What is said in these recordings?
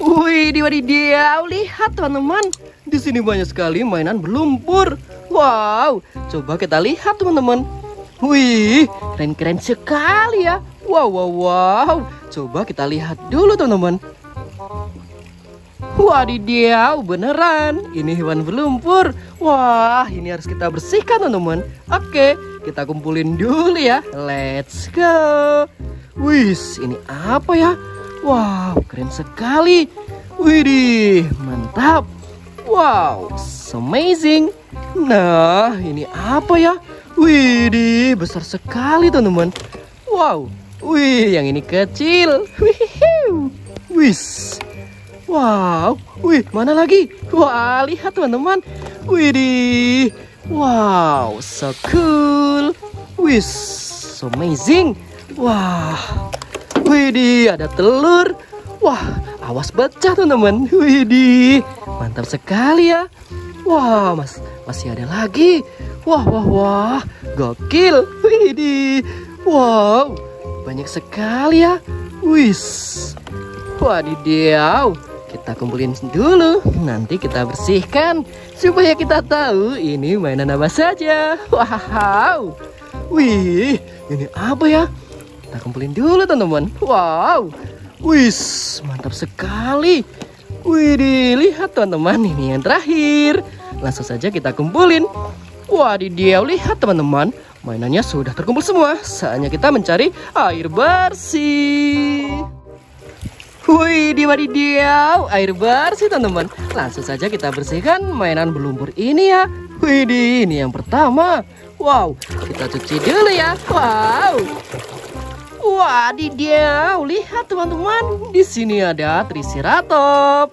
Wih, wadidaw, lihat teman-teman. Di sini banyak sekali mainan berlumpur. Wow, coba kita lihat teman-teman. Wih, keren-keren sekali ya. Wow, wow, wow. Coba kita lihat dulu teman-teman. Wadidaw, beneran. Ini hewan berlumpur. Wah, ini harus kita bersihkan teman-teman. Oke, kita kumpulin dulu ya. Let's go. Wih, ini apa ya? Wow, keren sekali. Widih, mantap. Wow, amazing. Nah, ini apa ya? Widih, besar sekali teman-teman. Wow, wih, yang ini kecil. Wih. Wow, wih, mana lagi? Wah, lihat teman-teman. Widih, wow, so cool. Wih, so amazing. Wah, widih, ada telur. Wah, awas pecah teman-teman. Widih, mantap sekali ya. Wah, masih ada lagi. Wah, wah, wah, gokil. Widih, wow, banyak sekali ya. Wis, wadidaw. Kita kumpulin dulu, nanti kita bersihkan supaya kita tahu ini mainan apa saja. Wow, wih, ini apa ya? Kita kumpulin dulu teman-teman. Wow, wis, mantap sekali. Widih, lihat teman-teman, ini yang terakhir. Langsung saja kita kumpulin. Wadidaw, lihat teman-teman, mainannya sudah terkumpul semua. Saatnya kita mencari air bersih. Widih, wadidaw, air bersih teman-teman. Langsung saja kita bersihkan mainan berlumpur ini ya. Widih, ini yang pertama. Wow, kita cuci dulu ya. Wow. Wadidaw, lihat teman-teman. Di sini ada Triceratops.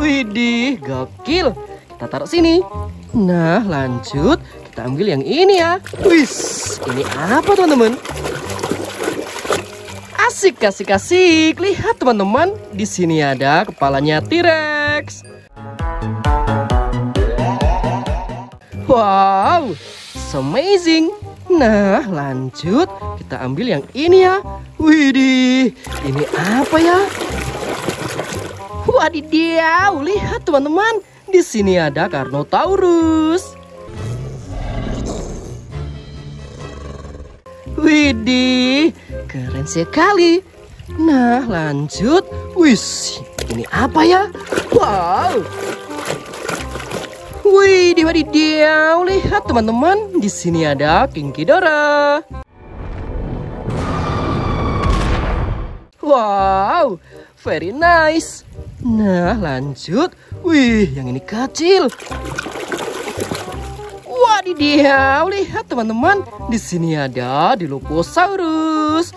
Widih, gokil. Kita taruh sini. Nah, lanjut. Kita ambil yang ini ya. Wis, ini apa teman-teman? Asik, asik, asik. Lihat teman-teman, di sini ada kepalanya T-Rex. Wow, so amazing. Nah, lanjut. Kita ambil yang ini ya. Widih, ini apa ya? Wadidaw, lihat teman-teman. Di sini ada Karnotaurus. Widih, keren sekali. Nah, lanjut. Wis, ini apa ya? Wow. Widih, wadidaw, lihat teman-teman. Di sini ada King Ghidorah. Wow, very nice. Nah, lanjut. Wih, yang ini kecil. Wadidaw, lihat teman-teman, di sini ada Dilophosaurus.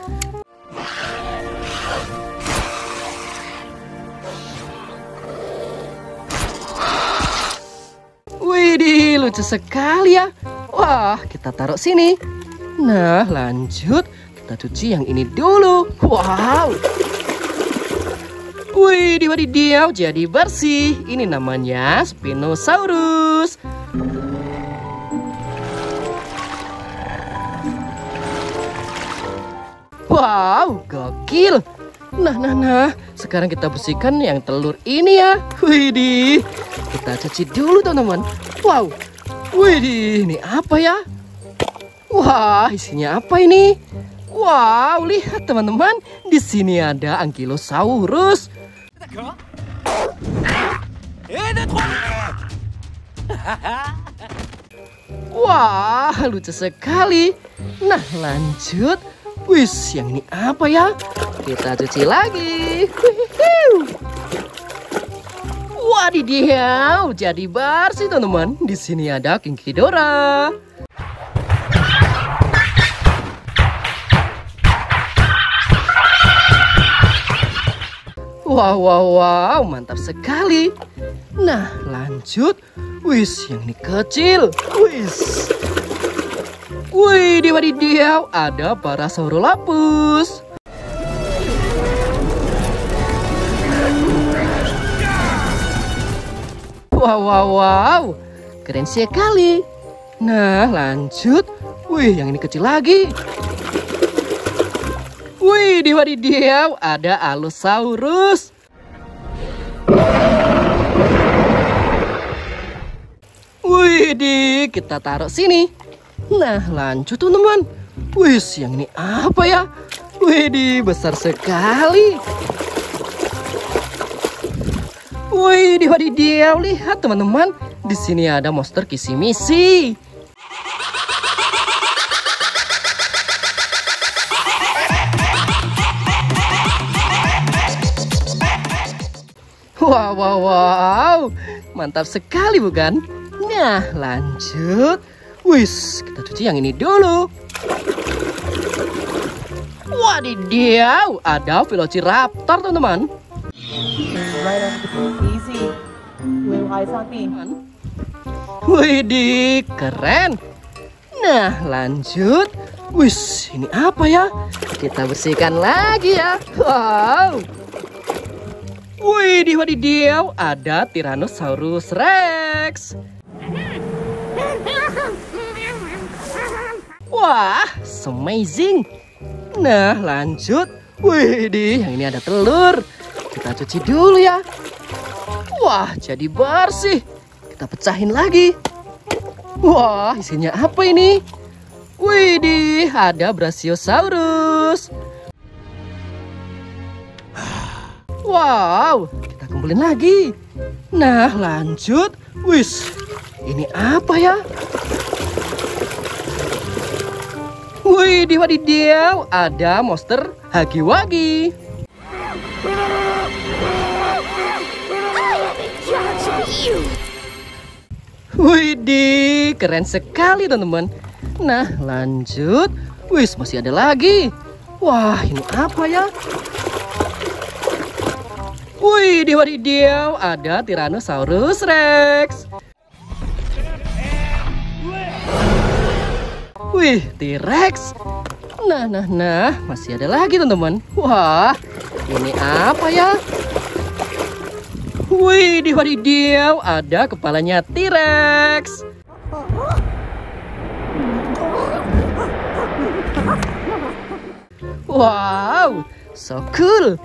Widih, lucu sekali ya. Wah, kita taruh sini. Nah, lanjut. Kita cuci yang ini dulu. Wow. Widih, wadidaw, jadi bersih. Ini namanya Spinosaurus. Wow, gokil. Nah. Sekarang kita bersihkan yang telur ini ya. Widih. Kita cuci dulu teman-teman. Wow. Widih, ini apa ya? Wah, isinya apa ini? Wow, lihat teman-teman. Di sini ada Ankylosaurus. Wah, lucu sekali. Nah, lanjut. Wis, yang ini apa ya? Kita cuci lagi. Wadidaw, jadi bersih teman-teman. Di sini ada King Ghidorah. Wow, wow, wow, mantap sekali. Nah, lanjut. Wis, yang ini kecil. Wis. Widih, wadidaw, ada para Parasaurolapus. Wow, wow, wow, keren sekali. Nah, lanjut. Wih, yang ini kecil lagi. Wih, wadidaw, ada Allosaurus. Wih, kita taruh sini. Nah, lanjut teman-teman. Wih, yang ini apa ya? Wih, besar sekali. Wih, wadidaw, lihat teman-teman. Di sini ada monster kisi-misi. Wow, wow, wow. Mantap sekali bukan? Nah, lanjut. Wis, kita cuci yang ini dulu. Wadidaw, ada Velociraptor, teman-teman. Widih, keren. Nah, lanjut. Wis, ini apa ya? Kita bersihkan lagi ya. Wow. Widih, wadidaw, ada Tyrannosaurus Rex. Wah, amazing. Nah, lanjut. Widih, yang ini ada telur. Kita cuci dulu ya. Wah, jadi bersih. Kita pecahin lagi. Wah, isinya apa ini? Widih, ada Brachiosaurus. Wow, kita kumpulin lagi. Nah, lanjut. Wis, ini apa ya? Widih, wadidaw, ada monster Hagiwagi. Widih, keren sekali teman-teman. Nah, lanjut. Wis, masih ada lagi. Wah, ini apa ya? Widih, wadidaw, ada Tyrannosaurus Rex. Wih, T-Rex. Nah, nah, nah, masih ada lagi teman-teman. Wah, ini apa ya? Widih, wadidaw, ada kepalanya T-Rex. Wow, so cool.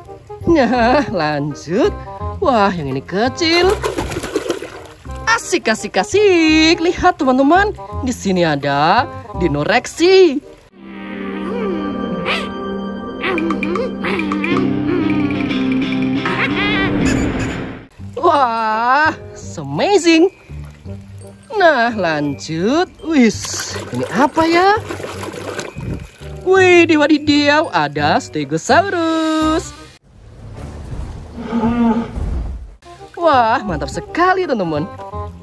Nah, lanjut. Wah, yang ini kecil. Asik, asik, asik. Lihat teman-teman, di sini ada Dino Rex. Wah, amazing. Nah, lanjut. Wis, ini apa ya? Wih, wadidaw, ada Stegosaurus. Wah, mantap sekali teman-teman.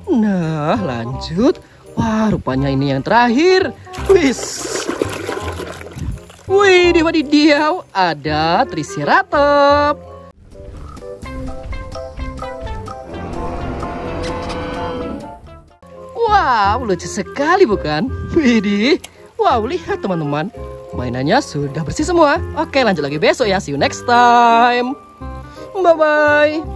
Nah, lanjut. Wah, rupanya ini yang terakhir. Wis. Wih, wadidaw, ada Triceratops. Wow, lucu sekali bukan? Widih. Wow, lihat teman-teman. Mainannya sudah bersih semua. Oke, lanjut lagi besok ya. See you next time. Bye-bye.